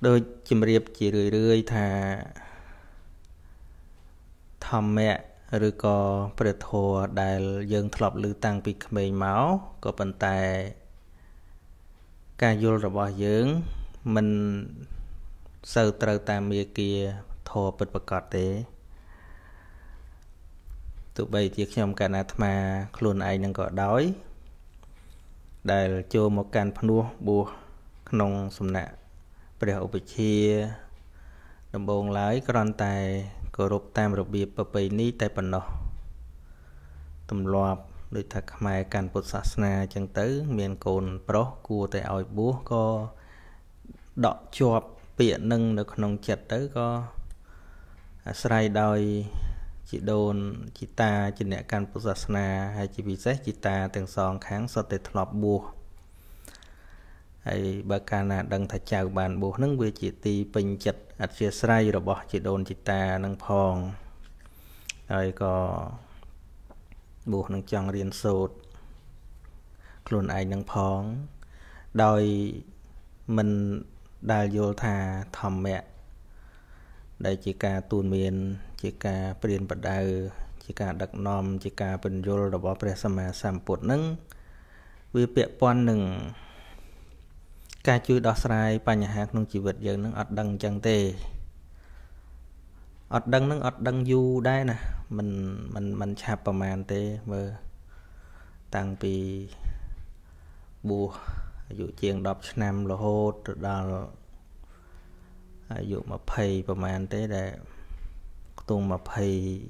đôi chim riệp chỉ rười thà thầm mẹ rồi có bật thò đại dân thọp lư tăng bị khơi máu có vận tài ca vô rồi bỏ dưỡng mình sờ tờ tam mẹ kia thò bật bật cọt thế tụi bây tiếc nhom cả nát mà khôn ai đang có đói đại cho một can phun bùa nông sum nè ព្រះឧបជាដំបងឡើយគ្រាន់តែគោរពតាមរបៀបប្រពៃណីតែប៉ុណ្ណោះទម្លាប់ដោយថាខ្មែរកាន់ពុទ្ធសាសនាចឹងទៅមាន bà ca nà đăng thạch chào bàn bố nâng về chị tì bình chật ạch xìa srai rồi bỏ chị đồn chị ta nâng phong rồi có bố nâng chong riêng sốt luôn ai nâng phong đòi mình đài vô thà thầm mẹ đây chị ca tuôn miền chị ca bình bật đào chị ca đặc nòm chị ca bình vô rồi bỏ bè xa mà xàm bột nâng vì bẹ bọn nâng ca chưa đo sai bà nhà hàng nông chỉ vật giờ nó ọt đằng chẳng tề ọt đằng nó ọt đằng du đây nè mình chạp vào màn tề mờ tăng pì bùa dụ chuyện đọc năm là hô đào dụ mà phầy vào màn tề để tuôn mà phầy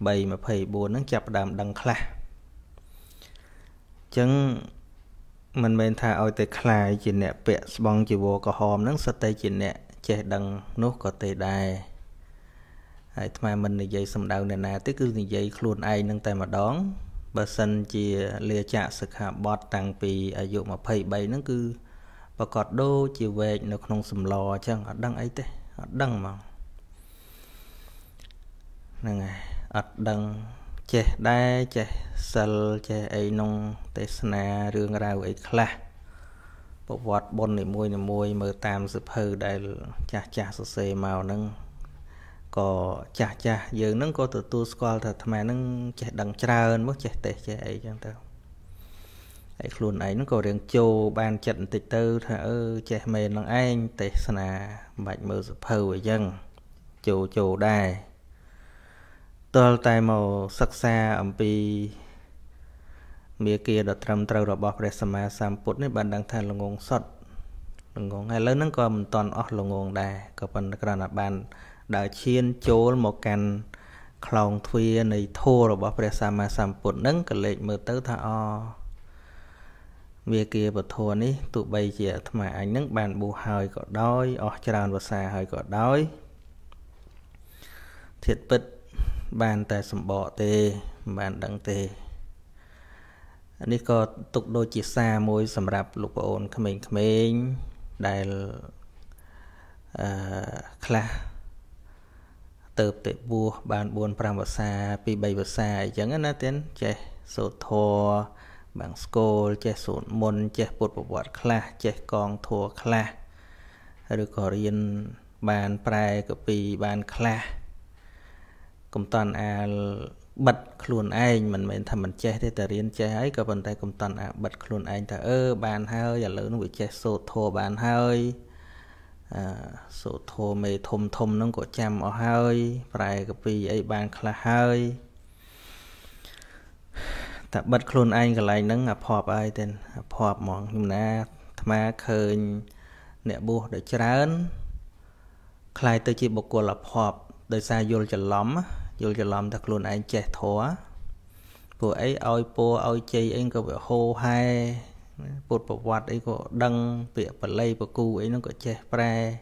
bầy mà phầy bùa nó chạp đàm đằng khla chừng mình bên thà ôi tê khai chỉ nè bẹ bong chỉ vô có hòm nắng sờ tê chỉ nè che đằng nốt có tê đài hãy thay mình để dây sầm đầu nè nà tức cứ dây luôn ai nâng tay mà đón bà sân chỉ lìa chạ sực hạ bọt tàng pì ở dụ mà phẩy bay nó cứ bà cọt đô chỉ về nó không sầm lò chăng ở đằng ấy tê ở đằng mà nè ở đằng che đai che sờ che ấy nông tê sna rương rau ấy khla bộ vọt bồn này môi mờ tam sụp hư đại cha sê màu nâng có cha giờ nâng có từ tu squal thật mà nâng che đằng tra hơn mất che tê che ấy chẳng tao ấy luôn ấy nó có đường châu ban trận tịch tư thở che mền lòng anh tê sna bạch mờ sụp hư ấy dân châu đai tôi tay màu sắc xa ẩm bì mía kia đợt trầm trâu đỏ bọc để xem mà xàm put này bạn đang thành lồng ngông sọt lồng ngông hay lớn nó còn toàn ở lồng ngông đài có phần cái là bạn đã chiên chố một cành còng thuê này thô đỏ bọc để xem mà xàm put nâng cái lệ mở tới thà o mía kia bật thua ní tụ bay chìa mà anh nâng bạn bù hơi có đói ở tràn và xa hơi có đói thiệt bịch bàn tay sầm bọ tê bàn đặng tê anh ấy có tục đôi chỉ xa môi sầm rạp lục ổn khmênh đại khla tợp tệ bua bàn buồn pram vào xa pi bay vào xa chẳng nó tiếng che sốt thua bằng school che sốt môn che bột bọt khla che con thua khla được có riêng bàn prai của pi bàn khla công toàn à bật luôn anh mình thầm mình che thế ta riêng che ấy cả vận tay công toàn à bật luôn anh ta bàn hơi giờ lớn nó bị che sổ thô bàn hơi sổ thô mề thôm nó có chăm ở hơi phải cái vì ấy bàn khá hơi ta bật luôn anh cái này nó ngập họp ai tên họp mỏng nhưng mà thà khơi nẹt bùa để chán khai tới chỉ một cuộc lập họp đời xa vô chợ lắm thật luôn anh che thó của ấy ôi po ôi chi anh có bị hô hay bột bột quạt ấy có đăng việc bật lây bật cu ấy nó có che pre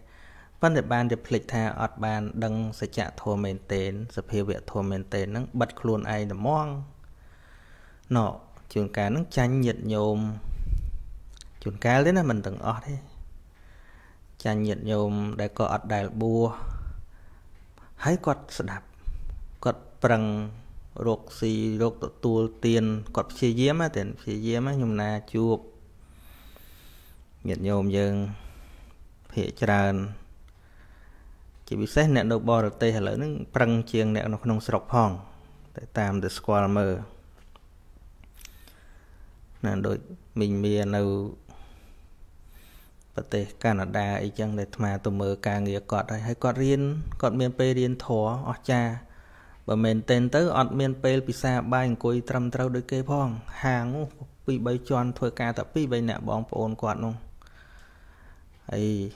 vấn đề ban để lịch tha ọt bàn đăng sẽ trả thua mền tên sẽ phê việc thua mền tên nó bật luôn anh là mong nọ chuyện cá nó chanh nhiệt nhôm chuyện cá đấy là mình từng ọt đấy chanh nhiệt nhôm để có ọt đại bua hãy quật đạp quật bằng ruột xì ruột tu tiền quật xì diếm á tiền xì diếm á nhưng là chuột nhiệt nhôm dương hệ tràn chỉ bị xét nẹn đầu bò được tê lỡ nó prăng chiêng nẹn nó không sọc hòn để tam the square mờ là đội mình miền nào tê Canada ấy chăng để mà tụi mờ càng nghề cọt hay cọt riêng cọt miền P riêng thỏ ở cha và mình tên tới ở miền P pizza bay cối trầm trâu đôi kê phong hàng vì bây tròn thôi ca tập vì bây nè bóng phồn quạt luôn ấy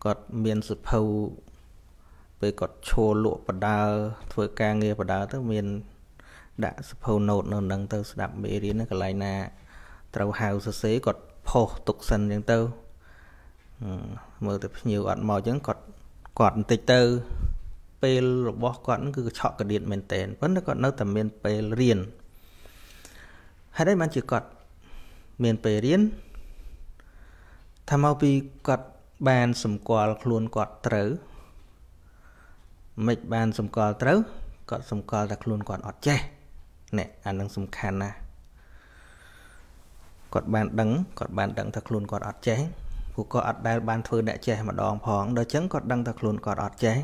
cọt miền sụp hầu về cọt chô lụa và đào thôi ca nghề và đào tới miền đã sụp hầu nốt nó nâng tao đạp bể riêng cái lại nè trâu hào sơ xế cọt phô tục sân riêng tao mở tập nhiều ăn màu chẳng cọt cọt tịch tư pel bó cọt cứ chọn cái điện mình tên vẫn nó còn nó tầm miền pel riêng hay đấy mà chỉ cọt miền pel riêng tham ao pi cọt bàn sầm cọt luôn cọt trớ mịch bàn sầm cọt trớ cọt sầm cọt đặc luôn cọt ọt che nè anh đang sầm khăn nè cọt bàn đắng thật luôn cọt ọt che có ọt đai ban phơi đã che mà đòn phỏng đó chấn cọt đăng thật luôn cọt ọt che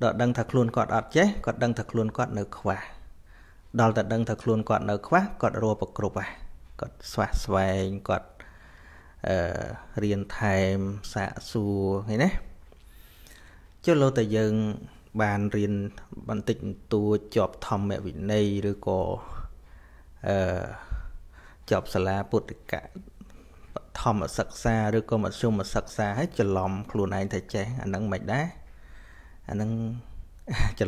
đó đăng thật luôn cọt ọt che cọt đăng thật luôn cọt nở khóa đó là đăng thật luôn cọt nở khóa cọt rùa bậc cột à cọt xoa xoay cọt riêng thèm xạ xù thế nè chứ lâu tại dân bàn riêng bàn tịch tua chọp thầm mẹ vị này rồi có chọp xà la bột cả thầm ở sạc xa rồi còn một xung mà sạc xa hết chờ lòng khuôn anh thầy cháy anh đang mạch đá anh đang chờ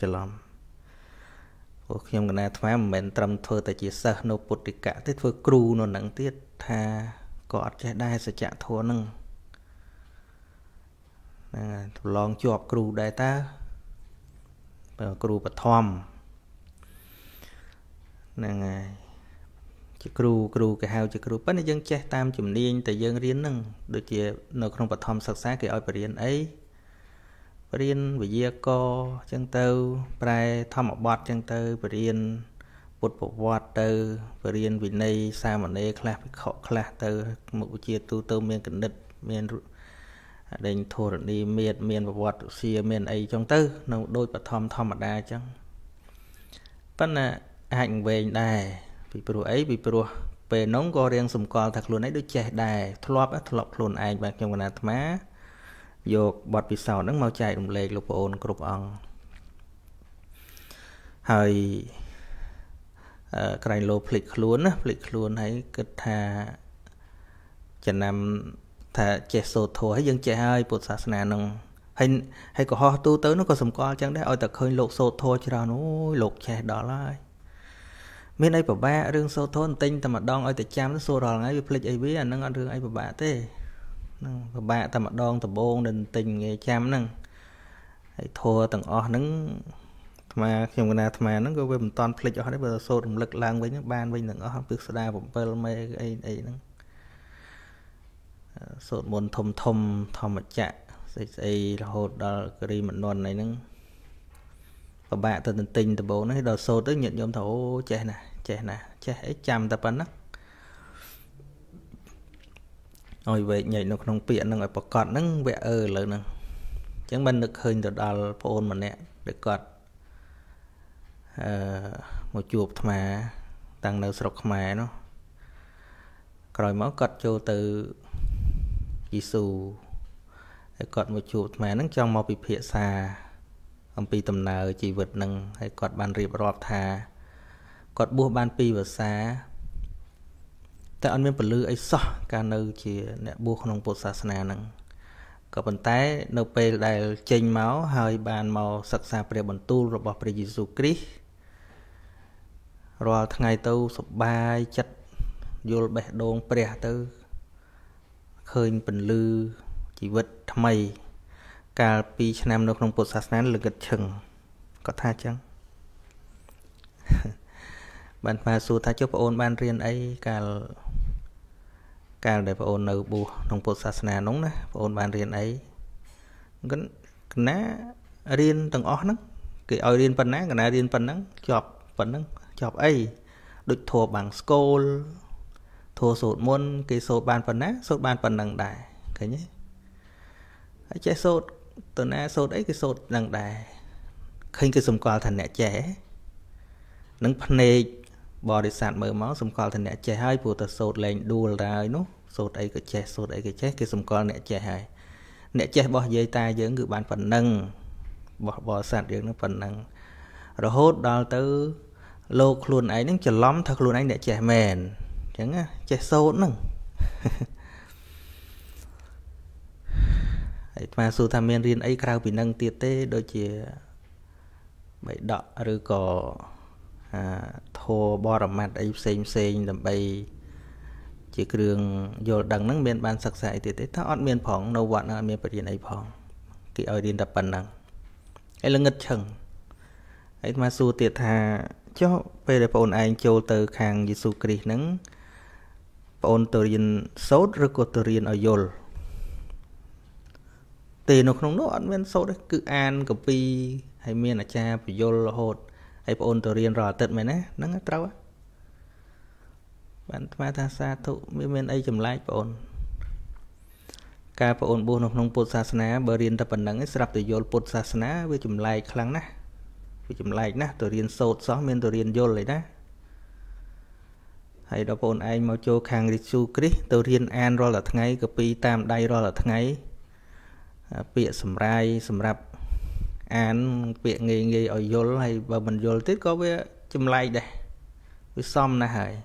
lòng ủa khi em gần ai thoá mình trầm thơ tại chỉ sợ nô bột đi cả tới thơ cru nó nắng tiết tha có trái đai sẽ chạm thua nâng lòng chọp cru đại ta cru bật thòm nâng cru cái hào chỉ cru bất dân che tam chùm niên tại dân riêng nâng đôi kia nó không bật thom sặc sá cái oi riêng ấy riêng về dìa co chân tơ prai thom một bọt chân tơ riêng bột bột bọt tơ riêng vì nay sao mà nay clap khọ clap tơ một chia tu tơ miền cẩn địch miền đình thổ đi miền miền bọt xia miền ấy trong tơ nó đôi bật thom mà đa chăng bất là hạnh về đài bị pro về nóng co riêng sùng co thật luôn ấy đứa trẻ đài thọp luôn anh và trong cái má dột bọt bị sầu nắng mau chạy đồng lệ lục ôn cục ong hơi cái lô flick luôn hãy kết thà chờ nằm thà trẻ sột thổi dân trẻ hơi bột sá sna nông hay hay có ho tu tới nó có sùng co chẳng đấy ôi thật hơi lột sột thôi chứ đâu nó lột trẻ đó lại mình ấy bà ba rương sâu thôn tinh tầm mặt đong ơi tại chăm nó xô rò ngay việc lịch ấy biết là nâng ăn rương ấy bà bạ thế bà bạ tầm mặt đong tầm bông đình tình nghe chăm nâng ấy thua tầng o nâng mà khi mà nó có về một toàn lịch cho đấy bà xô đồng lực lang với những ban với những o việc xa bụng bơ mê ấy nâng sốt môn thom mặt chạ ấy hột đó cái mặt non này nâng và bạn từ tình từ bố nó đòi sâu tới nhận nhóm thấu trẻ chăm tập ăn nấc rồi về nhảy nó không tiện nó ngồi bọc cọt nấng vẽ lớn nấng chẳng bên được hình từ đào phôn mà nè được cọt một chuột mà tăng đầu sọc mè nó rồi máu cọt cho từ Giêsu cọt một chuột mà nấng trong màu bị phệ xà ông pi tầm nào chỉ vượt nâng hay cọt bàn riệp rọp thà cọt bua ban pi và xa tại anh miền bờ lư ấy xỏ ca nư chỉ nè bua không bột xa sna nâng cọt bàn tay nô pe đài chênh máu hơi bàn màu sặc xa pre bàn tu rồi bỏ pre Jesus Christ rồi ngày tu sập bài chặt vô bể đôn pre tư khơi bờ lư chỉ vượt mây cả pi nam nó không bột sát nán lực chừng có tha chăng bạn mà su tha cho ôn ban riêng ấy cả để ôn nợ bù không bột sát nán nóng nè ôn ban riêng ấy gần ná riêng tầng ó nắng cái oi riêng phần ná cái riêng phần nắng chọc ấy được thua bằng school thua sốt muôn cái sốt bàn phần á sốt bàn phần nặng đài cái nhé trẻ sốt từ na sốt ấy cái sốt nặng đài khi cái sum qua thành nẻ trẻ nắng phân nề bò để sạt mở máu sum qua thành nẻ trẻ hai phụ tật sốt lên đùa ra ấy nó sốt ấy cái trẻ cái sum qua nẻ trẻ hai nẻ trẻ bò dây tai giữa người bàn phần nâng bò sạt giữa nó phần nâng rồi hốt đào tới lô luôn ấy nó chờ lắm thật luôn anh nẻ trẻ mền chẳng á trẻ sốt nè mà su tham miên riêng ấy khao bị nâng tiệt tế đôi chỉ bảy đọ rồi có thô bò rậm mặt ấy xem làm bay chỉ đường vô đằng nắng miền ban sặc sệ tiệt tế tháo ăn miền phẳng nâu vạn ăn miền bờ biển ấy phẳng kỵ ở điền đập bàn nặng ấy là ngất chừng ấy mà su tiệt thà cho về để bọn anh châu từ hàng Giêsu Christ nắng bọn từ riêng sốt rồi có từ riêng ở vô thì nó không nốt ăn men sốt đấy cứ ăn cà phê hay miên là cha phải vô là hột hay phải ôn tự riêng rò tết mày nè nó ngắt trâu á bạn ma tha xa thụ miên miên ấy chầm lái phải ôn ca phải ôn buôn không bột sa sná bờ riêng tập bản năng ấy sập tự vô bột sa sná với chầm lái khăng nè với chầm lái nè tự riêng sốt xóa miên tự riêng vô lấy nè hay đó ôn anh mau cho khang Giêsu Christ tự riêng ăn rồi là thằng ấy cà phê tam đây rồi là thằng ấy bịa sầm rai sầm rạp án bịa nghề nghề ở vô hay và mình vô tết có với chim lay đây với xóm này hài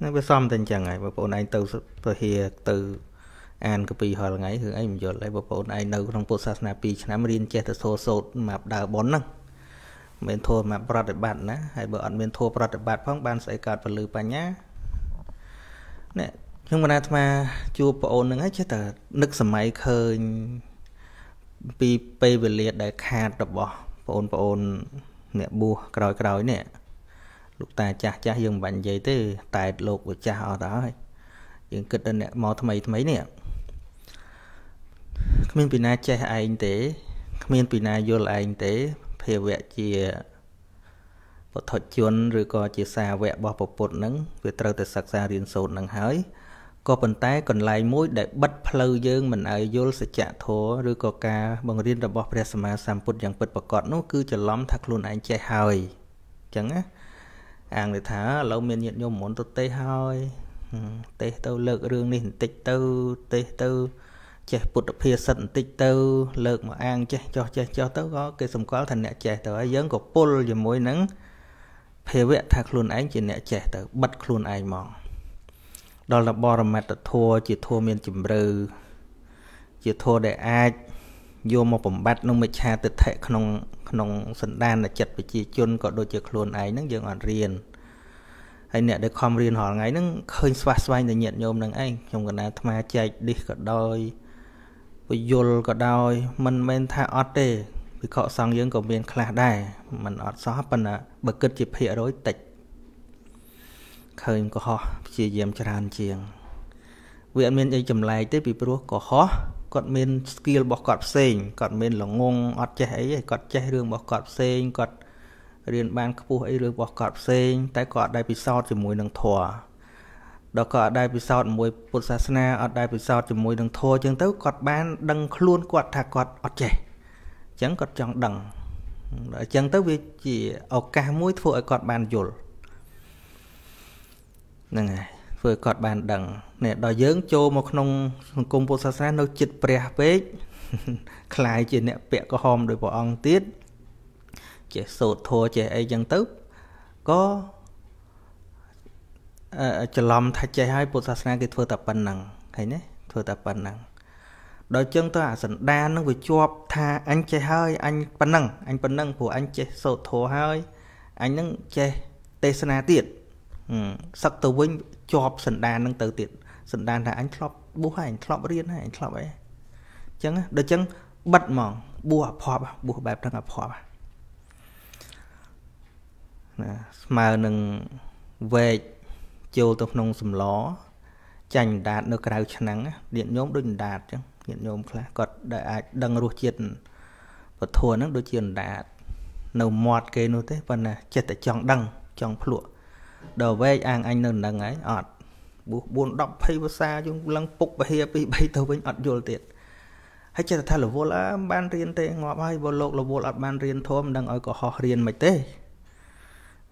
nó với xóm tình trạng này bộ này từ hìa từ an cái bì hồi là ngày hướng anh vô lại bộ này nấu trong bộ sạch nạp bì chán mà riêng chè thật sô sột mạp đào bón năng mình thua mạp bọt để bạn ná hay bộ ảnh mình thua bọt để bạn phong ban xảy cạt và lư bà nhá nè nhưng mà mà chùa bộ nâng ấy chứ ta nước sầm máy khơi pi pi về liệt đại khát đập bộ nè bùa còi nè lúc ta cha dừng bạn dây tới tài lột của cha họ đó dừng kịch lên nè mò thầm ấy nè miền pina cha anh tế miền pina vô là anh tế phê vẽ chia bộ thuật chuyên rồi coi chia xa vẽ bỏ bộ bột nắng về trâu từ sạc xa riêng sốt nắng hái có phần tay còn lại mối để bắt phơi dương mình ấy vô sẽ trả thua rồi có ca bằng riêng là bọc ra mà sắm bột dạng bột bọc nó cứ chờ lắm thật luôn anh chạy hơi chẳng á ăn để thả lâu miên nhận vô muốn tôi tê hơi tê tao lợn rương đi tích tao tê tao chạy bột ở phía sân tích tao lợn mà ăn chạy cho tao có cái sầm có thành nè chạy tao ấy giống có pull rồi mối nắng phê vẽ thật luôn anh chỉ nè chạy tao bắt luôn anh mòn đó là bò rầm mặt thua chỉ thua miền chìm rư chỉ thua để ai vô một bẩm bát nông mịch cha tự thể khung sân đan là chật với chỉ chôn có đôi chật luôn ấy nó dường ăn riêng hay nè để com riêng họ ngay nó khơi xoay để nhận nhôm năng anh trong cái nào tham chạy đi có đôi với vô có đôi mình men tha ót để vì họ sang dường có miền khla đài mình ót xóa phần là bật cất chịp hệ đối tịch khơi có ho chỉ dèm tràn chieng viện miên ấy chầm lại tới bị búa có ho còn miên skill bỏ cọp sên còn miên là ngon ót chè ấy còn chè đường bỏ cọp sên còn riêng ban khu ấy đường bỏ cọp sên tại cọp đại bị sao thì mùi đường thua đó cọp đại bị sao mùi bột sa sna ở đại bị sao thì mùi đường thua chừng tới cọp ban đằng luôn cọp thà cọp ót chè chẳng cọp chẳng đằng chẳng tới vì chỉ ở cả mũi thua ở cọp ban dồn nè vừa cọt bàn đằng nè đòi dướng cho một nông công bố sát sát nó chít bè bếch khai chỉ nè bẹ có hòm đôi bỏ ong tiết trẻ sốt thua trẻ ấy dân tức có chờ lòng thay trẻ hai bố sát sát cái thua tập bàn nặng thấy nhé thua tập bàn nặng đòi chân tôi sẵn đa nó vừa chọp tha anh trẻ hơi anh bàn nặng của anh trẻ sốt thua hơi anh nâng trẻ tê sát tiết sắc từ vinh chọp sần đan đang từ tiện sần đan là anh chọp búa hay anh chọp riêng hay anh chọp ấy chẳng đôi chẳng bật mỏng búa phò búa bẹp đang gặp phò mà nâng về chiều tập nông sầm ló chành đạt được cái đầu nắng điện nhóm đôi đạt chứ điện nhóm là còn đại đằng ruột chiệt và thua nó đôi chiền đạt nấu mọt cái nô thế và là chết tại tròn đằng tròn lụa đầu về anh nâng đằng ấy ọt buồn đọc hay vô xa chung lăng phục và hiệp bị bay tàu với ọt vô tiệt hay chơi thật là vô là ban riêng tê ngọp hay vô lộn là vô là ban riêng thôm đang ở có họ riêng mày tê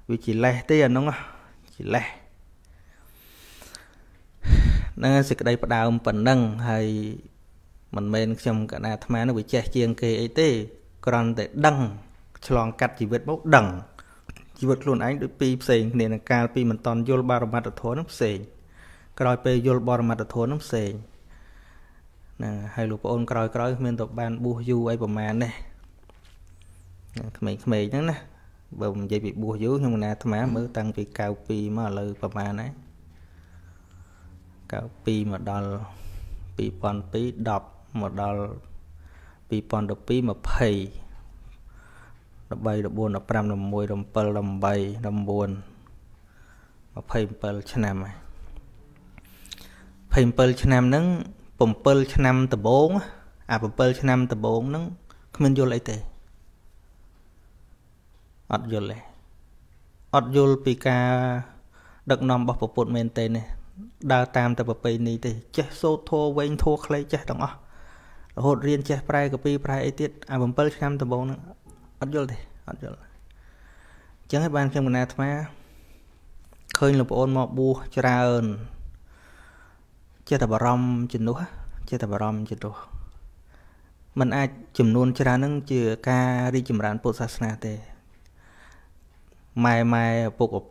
vì chỉ lẻ tiền đúng không chỉ lẻ nên sự đây bắt đầu phần nâng hay mình bên trong cả nhà tham nó bị che chiên kê ấy còn để đăng chọn cắt chỉ vượt bốc đẳng chỉ vượt luôn anh được pi sền nên là cao pi mình toàn vô ba mặt thốn nó sền rồi pi vô ba mặt thốn nó sền hay lục ôn còi mình tập ban bùa du ấy mà này mình nữa nè bồng dây bị bùa du nhưng mà tham má mới tăng vì cao pi mà lời mà này cao pi mà đòn pi còn pi đọc mà đòn pi còn đọc pi mà phầy đập bay đập buồn đập pram đập môi đập pel đập bay đập buồn mà phầy pel chăn em này phầy pel chăn em nứng bầm pel chăn em tập bốn à bầm pel chăn em tập bốn nứng không nên vô lại thế ọt vô lại ọt vô pi ca đặc nòng bọc bột men tê này đa tam tập bì này thì chết số thua quên thua lấy chết đúng không? Hột riêng chết prai cái pi prai tiết à bấm pel xem tập bốn nữa, ăn vô thì ăn vô, chẳng hay ban xem mình nè thằng má, khơi là bọn mọt bu cho ra ơn, chết tập rom chừng đó, chết tập rom chừng đó, mình ai chìm luôn cho ra nâng chừa ca đi chìm rán bột sasna thì, mai bột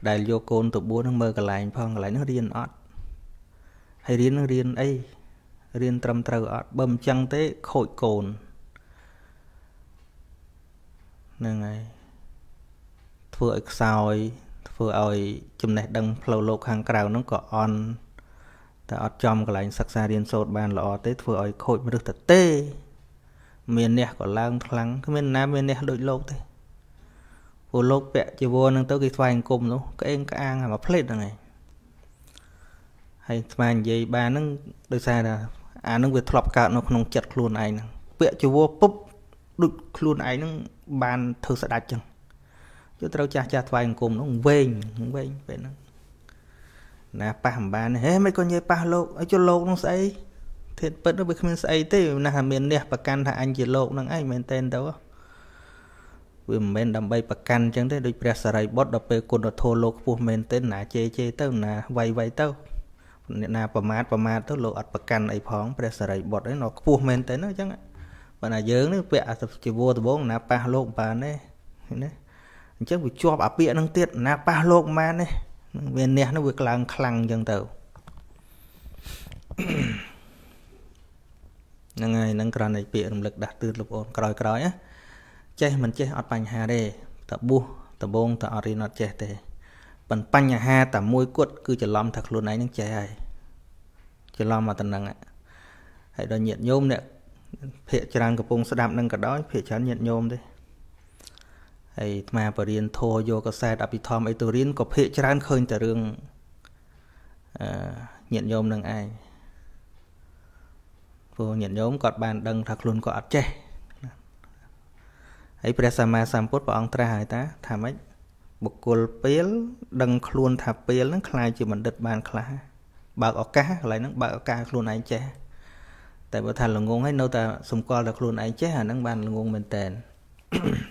đại vô côn tụ búa nó mơ cái lại nó riêng ọt hay riêng ấy riêng trầm trờ ọt bầm chăng tế khội cồn nên này vừa xòi vừa ơi chùm này đằng phâu lộc hàng cào nó có on ta ọt chom cái lại sắc xa riêng sốt bàn là ọt tế vừa ơi khội mà được thật tê miền nè có lang thang cái miền nam miền nè đội lộc thế vô lốc bẹ chỉ vô nâng tới cái phanh cùng luôn cái em cái ăn mà plate này, này hay phanh dây ba nâng được sai là à nâng việc thọp cả nó không chặt luôn này nè bẹ chỉ vô pop đục luôn này nâng bàn thử sẽ đặt chừng chứ tao cha phanh cùng nó không vênh vậy nè nè pa hầm ba này mấy con dây pa lốc ấy cho lốc nó say thiệt bớt nó bị không say thế là miền nè và can thà anh chỉ lốc nâng ấy miền tên đâu mình đâm bay bạc căn chẳng thế được bè sài bót đập bê cột đập thô lô của mình tên là chê tao là vay tao là památ tao lộ bạc căn ấy phóng bè sài bót đấy nó của mình tên nó chẳng bạn là dướng đấy bẹ chỉ vô từ bốn là pa lô bà đấy chắc bị cho bà bịa năng tiết là pa lô mà đấy miền nè nó việc làm khăng chẳng tao ngày năng cản này bịa lực đã từ lục ôn còi á chế mình chế ở bánh hà đây ta bu ta bông ta ở nó chế thế bánh bánh nhà hà ta môi quất cứ chỉ lom thật luôn ấy những chế này chỉ lom mà tận năng ạ hãy đòi nhiệt nhôm nè hệ tràn cặp bông sẽ đạp nâng cả đó hệ tràn nhiệt nhôm đi hãy mà vào điền thô vô cái xe đạp đi thom ấy từ điền có hệ tràn khơi từ đường nhiệt nhôm nâng ai vô nhiệt nhôm cọt bàn đằng thật luôn cọt chế ấy bây giờ mà sắm bút vào ông tra hỏi ta thảm ấy bục cột peel đằng luôn thảm peel nó khai chỉ mình đứt bàn khai bạc ở cá lại nó bạc ở cá luôn anh che tại bữa thành là ngôn hay nô ta xung quanh là luôn anh che hà nắng bàn là ngôn mình tên